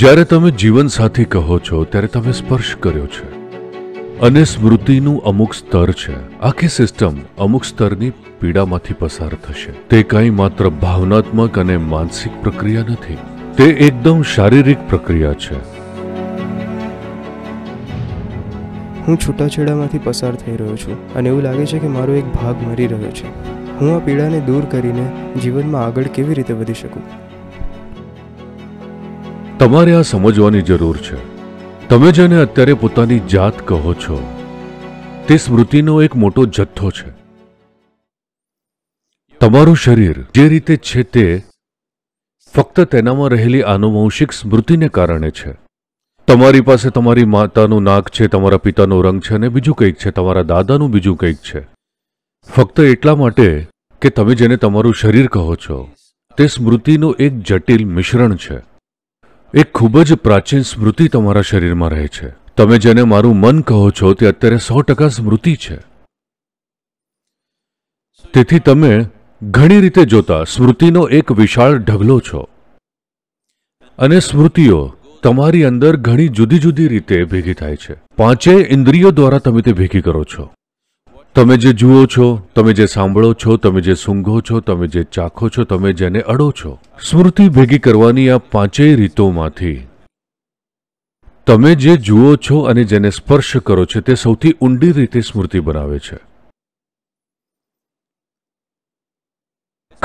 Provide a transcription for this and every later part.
જ્યારે તમે જીવનસાથી કહો છો ત્યારે તમે સ્પર્શ કર્યો છે અને સ્મૃતિનું અમુક સ્તર છે. આખી સિસ્ટમ અમુક સ્તરની પીડામાંથી પસાર થશે. તે કંઈ માત્ર ભાવનાત્મક અને માનસિક પ્રક્રિયા નથી, તે એકદમ શારીરિક પ્રક્રિયા છે. હું છૂટાછેડામાંથી પસાર થઈ રહ્યો છું અને એવું લાગે છે કે મારો એક ભાગ મરી રહ્યો છે. હું આ પીડાને દૂર કરીને જીવનમાં આગળ કેવી રીતે વધી શકું? તમારે આ સમજવાની જરૂર છે. તમે જેને અત્યારે પોતાની જાત કહો છો તે સ્મૃતિનો એક મોટો જથ્થો છે. તમારું શરીર જે રીતે છે તે ફક્ત તેનામાં રહેલી આનુવંશિક સ્મૃતિને કારણે છે. તમારી પાસે તમારી માતાનું નાક છે, તમારા પિતાનો રંગ છે અને બીજું કંઈક છે, તમારા દાદાનું બીજું કંઈક છે. ફક્ત એટલા માટે કે તમે જેને તમારું શરીર કહો છો તે સ્મૃતિનું એક જટિલ મિશ્રણ છે. એક ખૂબ જ પ્રાચીન સ્મૃતિ તમારા શરીરમાં રહે છે. તમે જેને મારું મન કહો છો તે અત્યારે 100% સ્મૃતિ છે. તેથી તમે ઘણી રીતે જોતા સ્મૃતિનો એક વિશાળ ઢગલો છો અને સ્મૃતિઓ તમારી અંદર ઘણી જુદી જુદી રીતે ભેગી થાય છે. પાંચેય ઇન્દ્રિયો દ્વારા તમે તે ભેગી કરો છો. તમે જે જુઓ છો, તમે જે સાંભળો છો, તમે જે સૂંઘો છો, તમે જે ચાખો છો, તમે જેને અડો છો, સ્મૃતિ ભેગી કરવાની આ પાંચેય રીતોમાંથી તમે જે જુઓ છો અને જેને સ્પર્શ કરો છો તે સૌથી ઊંડી રીતે સ્મૃતિ બનાવે છે.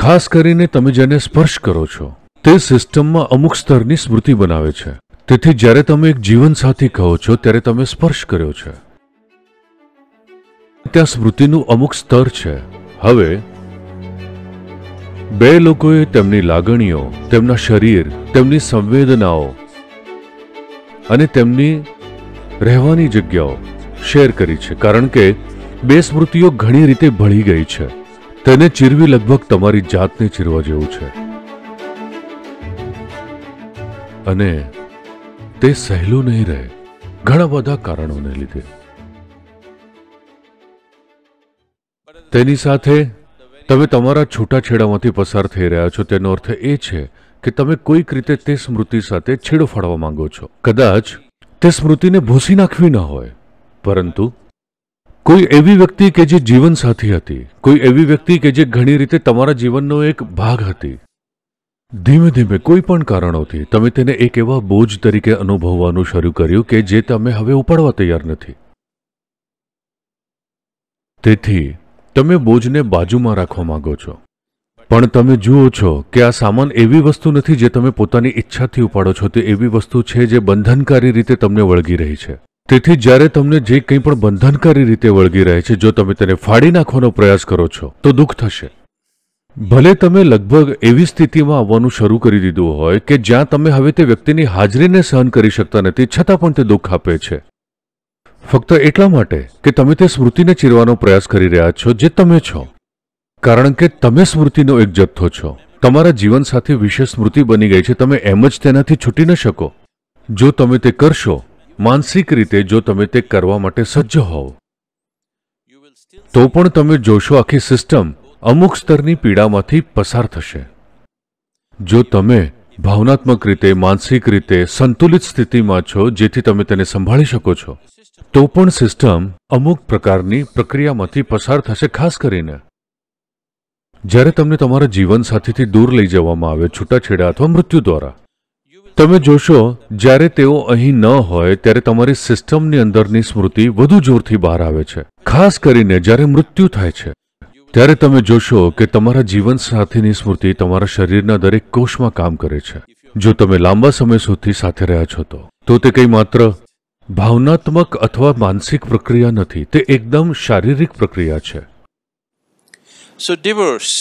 ખાસ કરીને તમે જેને સ્પર્શ કરો છો તે સિસ્ટમમાં અમુક સ્તરની સ્મૃતિ બનાવે છે. તેથી જ્યારે તમે એક જીવનસાથી કહો છો ત્યારે તમે સ્પર્શ કર્યો છે. ત્યાં સ્મૃતિનું અમુક સ્તર છે. હવે બે લોકોએ તેમની લાગણીઓ, તેમના શરીર, તેમની સંવેદનાઓ અને તેમની રહેવાની જગ્યાઓ શેર કરી છે કારણ કે બે સ્મૃતિઓ ઘણી રીતે ભળી ગઈ છે. તેને ચીરવી લગભગ તમારી જાતને ચીરવા જેવું છે અને તે સહેલું નહીં રહે ઘણા બધા કારણોને લીધે. તેની સાથે તમે તમારા છૂટાછેડામાંથી પસાર થઈ રહ્યા છો તેનો અર્થ એ છે કે તમે કોઈક રીતે તે સ્મૃતિ સાથે છેડો ફાડવા માંગો છો. કદાચ તે સ્મૃતિને ભૂંસી નાખવી ન હોય, પરંતુ કોઈ એવી વ્યક્તિ કે જે જીવનસાથી હતી, કોઈ એવી વ્યક્તિ કે જે ઘણી રીતે તમારા જીવનનો એક ભાગ હતી, ધીમે ધીમે કોઈ પણ કારણોથી તમે તેને એક એવા બોજ તરીકે અનુભવવાનું શરૂ કર્યું કે જે તમે હવે ઉપાડવા તૈયાર નથી. તેથી તમે બોજને બાજુમાં રાખવા માંગો છો, પણ તમે જુઓ છો કે આ સામાન એવી વસ્તુ નથી જે તમે પોતાની ઈચ્છાથી ઉપાડો છો. તે એવી વસ્તુ છે જે બંધનકારી રીતે તમને વળગી રહી છે. તેથી જ્યારે તમને જે કંઈ પણ બંધનકારી રીતે વળગી રહે છે, જો તમે તેને ફાડી નાખવાનો પ્રયાસ કરો છો તો દુઃખ થશે. ભલે તમે લગભગ એવી સ્થિતિમાં આવવાનું શરૂ કરી દીધું હોય કે જ્યાં તમે હવે તે વ્યક્તિની હાજરીને સહન કરી શકતા નથી, છતાં પણ તે દુઃખ આપે છે. ફક્ત એટલા માટે કે તમે તે સ્મૃતિને ચીરવાનો પ્રયાસ કરી રહ્યા છો જે તમે છો, કારણ કે તમે સ્મૃતિનો એક જથ્થો છો. તમારા જીવનસાથી વિશે સ્મૃતિ બની ગઈ છે. તમે એમ જ તેનાથી છૂટી ન શકો. જો તમે તે કરશો માનસિક રીતે, જો તમે તે કરવા માટે સજ્જ હોવ, તો પણ તમે જોશો આખી સિસ્ટમ અમુક સ્તરની પીડામાંથી પસાર થશે. જો તમે ભાવનાત્મક રીતે, માનસિક રીતે સંતુલિત સ્થિતિમાં છો જેથી તમે તેને સંભાળી શકો છો, તો પણ સિસ્ટમ અમુક પ્રકારની પ્રક્રિયામાંથી પસાર થશે. ખાસ કરીને જ્યારે તમને તમારા જીવનસાથીથી દૂર લઈ જવામાં આવે, છૂટાછેડા અથવા મૃત્યુ દ્વારા, તમે જોશો જ્યારે તેઓ અહીં ન હોય ત્યારે તમારી સિસ્ટમની અંદરની સ્મૃતિ વધુ જોરથી બહાર આવે છે. ખાસ કરીને જ્યારે મૃત્યુ થાય છે ત્યારે તમે જોશો કે તમારા જીવનસાથીની સ્મૃતિ તમારા શરીરના દરેક કોષમાં કામ કરે છે. જો તમે લાંબા સમય સુધી સાથે રહ્યા છો તો તે કંઈ માત્ર ભાવનાત્મક અથવા માનસિક પ્રક્રિયા નથી, તે એકદમ શારીરિક પ્રક્રિયા છે. So divorce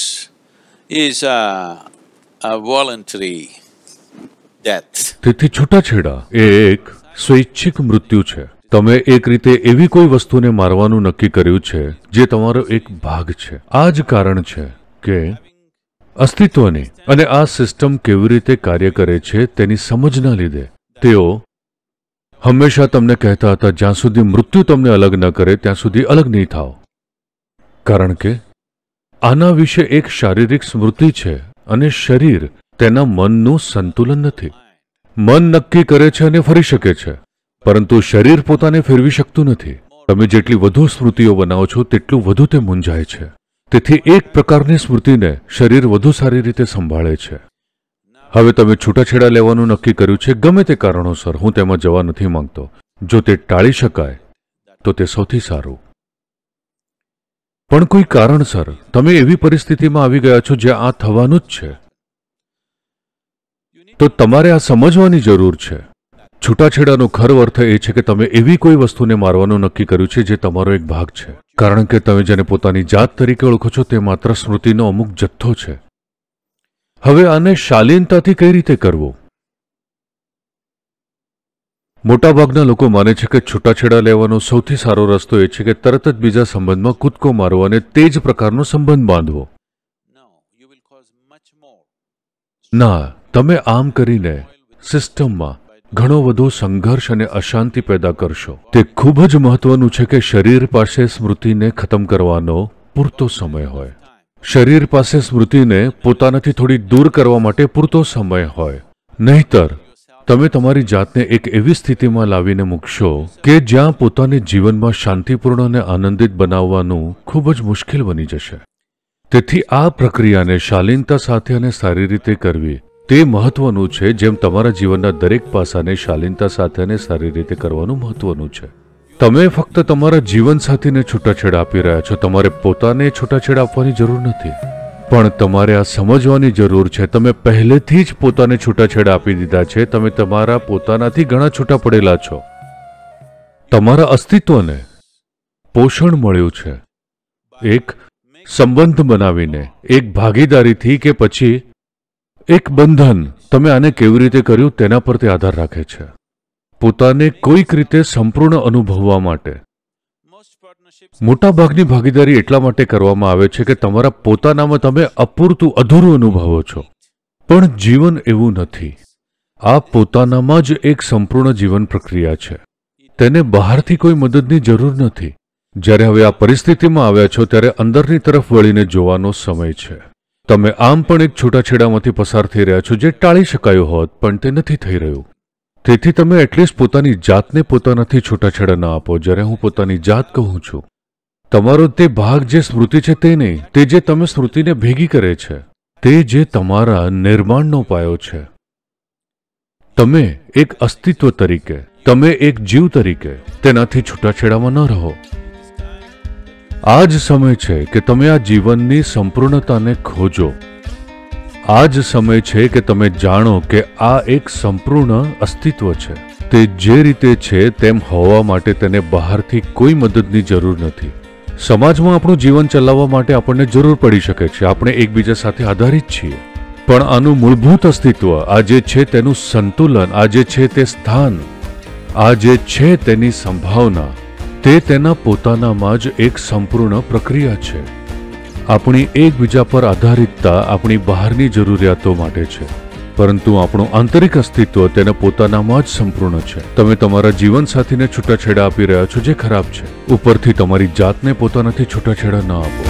is a voluntary death. તેથી છૂટાછેડા એ એક સ્વૈચ્છિક મૃત્યુ છે. તમે એક રીતે એવી કોઈ વસ્તુને મારવાનું નક્કી કર્યું છે જે તમારો એક ભાગ છે. આ જ કારણ છે કે અસ્તિત્વની અને આ સિસ્ટમ કેવી રીતે કાર્ય કરે છે તેની સમજના લીધે તેઓ હંમેશા તમને કહેતા હતા, જ્યાં સુધી મૃત્યુ તમને અલગ ન કરે ત્યાં સુધી અલગ નહીં થાવ, કારણ કે આના વિશે એક શારીરિક સ્મૃતિ છે અને શરીર તેના મનનું સંતુલન નથી. मन नक्की करे छे अने फरी शके छे, परंतु शरीर पोताने फेरवी शकतुं नथी। तमे जेटली वधु स्मृतिओ बनावो छो तेटलुं वधु ते मूंझाय छे। तेथी एक प्रकारनी स्मृतिने शरीर वधु सारी रीते संभाळे छे। हवे तमे छूटाछेड़ा लेवानुं नक्की कर्युं छे। गमे ते कारणोसर हूँ तेमां जवा नथी मांगतो। जो ते टाळी शकाय तो ते सौथी सारुं। पण कोई कारणसर तमे एवी परिस्थितिमां आवी गया छो ज्यां आ थवानुं ज छे, तो तमारे आ समजवानी जरूर छे। छूटाछेड़ानो खरो अर्थ ए छे के तमे एवी कोई वस्तुने मारवानुं नक्की कर्युं छे जे तमारो एक भाग छे, कारण के तमे जेने पोतानी जात तरीके ओळखो छो ते मात्र स्मृतिनो अमुक जथ्थो छे। हवे आने शालीनताथी कई रीते करवो? मोटाभागना लोको माने छे के छूटाछेड़ा लेवानो सौथी सारो रस्तो ए छे के तरत ज बीजा संबंधमां कूदको मारवा अने ते ज प्रकारनो संबंध बांधवो। ना, तमे आम करीने सिस्टममां घणो वधो संघर्ष अने अशांति पैदा करशो। ते खूब ज महत्वनुं छे के शरीर पासे स्मृतिने खतम करवानो पूरतो समय होय। शरीर पासे स्मृतिने पोतानाथी थोड़ी दूर करवा माटे पूरतो समय होय। नहीतर तमे तमारी जातने एक एवी स्थितिमां लावीने मूकशो के ज्यां पोताने जीवनमां शांतिपूर्ण अने आनंदित बनाववानुं खूब ज मुश्किल बनी जशे। तेथी आ प्रक्रियाने शालीनता साथे अने सारी रीते करवी ते महत्वनुं छे, जेम तमारा जीवनना दरेक पासाने शालीनता साथे अने सारी रीते करवानुं महत्वनुं छे। तमे फक्त तमारा जीवनसाथीने छूटाछेड़ आपी रह्या छो। तमारे पोताने छूटाछेड़ आपवानी जरूर नथी, पण तमारे आ समजवानी जरूर छे तमे पहलेथी ज पोताने छूटाछेड़ आपी दीधा छे। तमे तमारा पोतानाथी घणा छूटा पड़ेला छो। तमारा अस्तित्वने पोषण मळ्युं छे एक संबंध बनावीने, एक भागीदारीथी के पछी एक बंधन। तमे आने केवी रीते कर्युं तेना पर ते आधार राखे छे। पोताने कोईक रीते संपूर्ण अनुभववा माटे मोटा भागनी भागीदारी एटला माटे करवामां आवे छे के तमारा पोतानामां तमे अपूरतुं अधूरुं अनुभवो छो। पण जीवन एवुं नथी। आ पोतानामां ज एक संपूर्ण जीवन प्रक्रिया छे। तेने बहारथी कोई मददनी जरूर नथी। ज्यारे हवे आ परिस्थितिमां आव्या छो त्यारे अंदरनी तरफ वळीने जोवानो समय छे। तमे आम पण एक छूटाछेड़ामांथी पसार थई रह्या छो जे टाळी शकायो होत पण ते नथी थई रह्युं। तेथी तमे एटलीस्ट पोतानी जातने पोतानाथी छूटाछेड़ा न आपो। ज्यारे हूँ पोतानी जात कहूं छूं, तमारो ते भाग जे स्मृति छे ते नहीं, ते जे तमे स्मृतिने भेगी करे छे, ते जे तमारा निर्माणनो पायो छे। तमे एक अस्तित्व तरीके, तमे एक जीव तरीके तेनाथी छूटाछेड़ामां न रहो। आज समय छे के तमे आ जीवननी संपूर्णताने खोजो। आज समय छे के तमे जाणो के आ एक संपूर्ण अस्तित्व छे। ते जे रीते छे तेम होवा माटे तेने बहारथी कोई मददनी जरूर नथी। समाज में अपनु जीवन चलावा माटे आपने जरूर पड़ी शके छे। आपने एक बीजा साथे आधारित छीए, पण आनु मूलभूत अस्तित्व आजे छे तेनु संतुलन, आजे छे ते स्थान, आजे छे तेनी संभावना, ते तेना पोतानामां ज एक संपूर्ण प्रक्रिया छे। अपनी एक बीजा पर आधारितता अपनी बहारनी जरूरियातो माटे छे, परंतु आपणो आंतरिक अस्तित्व तेना पोतानामां ज संपूर्ण छे। तमे तमारा जीवन साथीने छूटाछेड़ा आपी रह्या छो जे खराब छे। उपरथी तमारी जातने पोतानाथी छूटाछेड़ा न आपो।